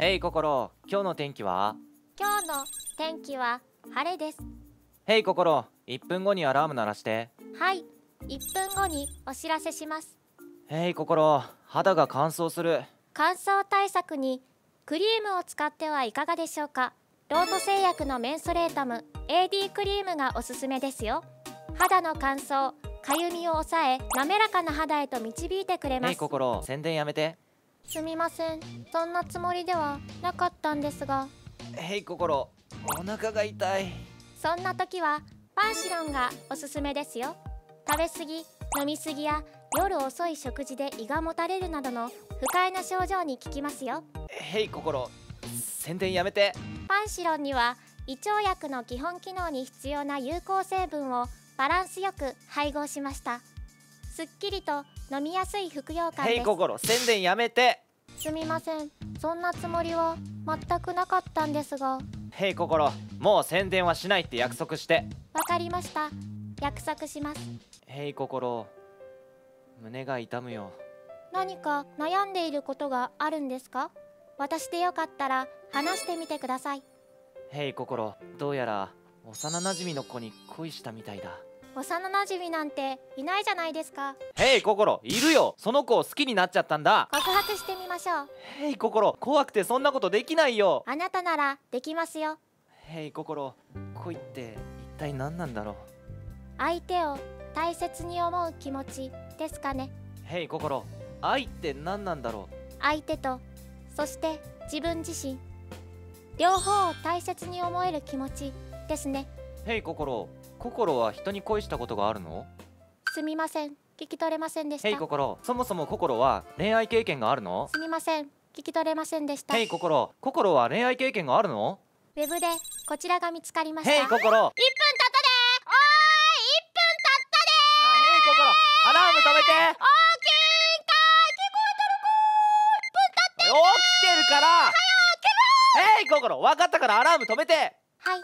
ヘイココロ、今日の天気は？今日の天気は晴れです。ヘイココロ、1分後にアラーム鳴らして。はい、1分後にお知らせします。ヘイココロ、肌が乾燥する。乾燥対策にクリームを使ってはいかがでしょうか。ロート製薬のメンソレータム AD クリームがおすすめですよ。肌の乾燥、かゆみを抑え、滑らかな肌へと導いてくれます。ヘイココロ、宣伝やめて。すみません、そんなつもりではなかったんですが。ヘイココロ、お腹が痛い。そんな時はパンシロンがおすすめですよ。食べ過ぎ、飲み過ぎや夜遅い食事で胃がもたれるなどの不快な症状に効きますよ。ヘイココロ、宣伝やめて。パンシロンには胃腸薬の基本機能に必要な有効成分をバランスよく配合しました。すっきりと飲みやすい服用感です。ヘイココロ、宣伝やめて。すみません、そんなつもりは全くなかったんですが。ヘイココロ、もう宣伝はしないって約束して。わかりました、約束します。ヘイココロ、胸が痛むよ。何か悩んでいることがあるんですか？私でよかったら話してみてください。ヘイココロ、どうやら幼なじみの子に恋したみたいだ。幼なじみなんていないじゃないですか。ヘイココロ、いるよ。その子を好きになっちゃったんだ。告白してみましょう。ヘイココロ、怖くてそんなことできないよ。あなたならできますよ。ヘイココロ、恋って一体何なんだろう。相手を大切に思う気持ちですかね。ヘイココロ、愛って何なんだろう。相手と、そして自分自身、両方を大切に思える気持ちですね。ヘイココロ、ココロは人に恋したことがあるの？すみません、聞き取れませんでした。ヘイココロ、そもそもココロは恋愛経験があるの？すみません、聞き取れませんでした。ヘイココロ、ココロは恋愛経験があるの？ウェブでこちらが見つかりました。ヘイココロ、1分経ったでー。おーい、1分経ったでー。ヘイココロ、アラーム止めて。おー、聞こえてるかー。1分経ってる。起きてるから。はよ起きろ。ヘイココロ、わかったからアラーム止めて。はい、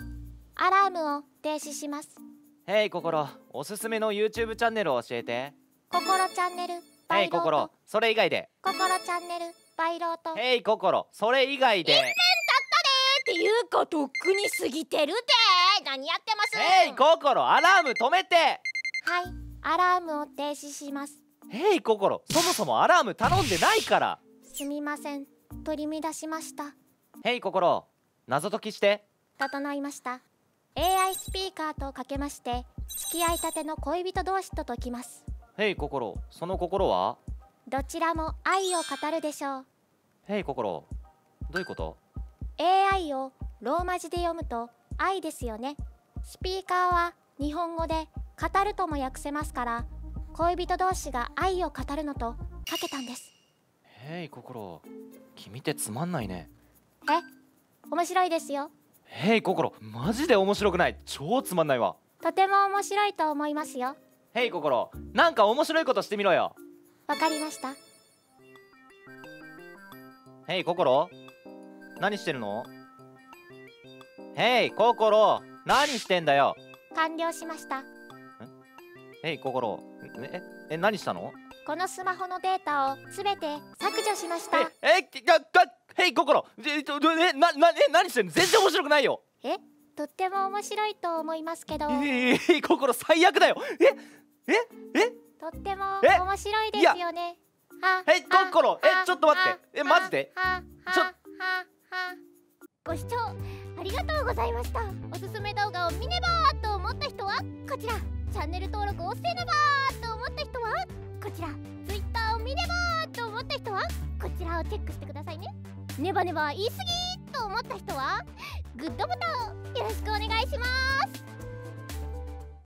アラームを停止します。ヘイココロ、おすすめの YouTube チャンネルを教えて。ココロチャンネルバイロート。ヘイココロ、それ以外で。ココロチャンネルバイロート。ヘイココロ、それ以外で。1分経ったでー。っていうか、とっくに過ぎてるでー。何やってます。ヘイココロ、アラーム止めて。はい、アラームを停止します。ヘイココロ、そもそもアラーム頼んでないから。すみません、取り乱しました。ヘイココロ、謎解きして。整いました。AI スピーカーとかけまして、付き合いたての恋人同士と解きます。ヘイココロ、その心は？どちらも愛を語るでしょう。ヘイココロ、どういうこと？ AI をローマ字で読むと愛ですよね。スピーカーは日本語で語るとも訳せますから、恋人同士が愛を語るのとかけたんです。ヘイココロ、君ってつまんないね。え、面白いですよ。ヘイココロ、マジで面白くない。超つまんないわ。とても面白いと思いますよ。ヘイココロ、なんか面白いことしてみろよ。わかりました。ヘイココロ、何してるの？ヘイココロ、何してんだよ。完了しました。ヘイココロ、何したの？このスマホのデータをすべて削除しました。ヘイココロ、何してんの？全然面白くないよ。え、とっても面白いと思いますけど。ヘイココロ、最悪だよ。とっても面白いですよね。ヘイココロ、ちょっと待って。マジで？ご視聴ありがとうございました。おすすめ動画を見ねばーと思った人はこちら、チャンネル登録をせねばーと思った人はこちら、Twitter を見ねばーと思った人はこちらをチェックしてくださいね。ネバネバ言い過ぎと思った人はグッドボタンをよろしくお願いします。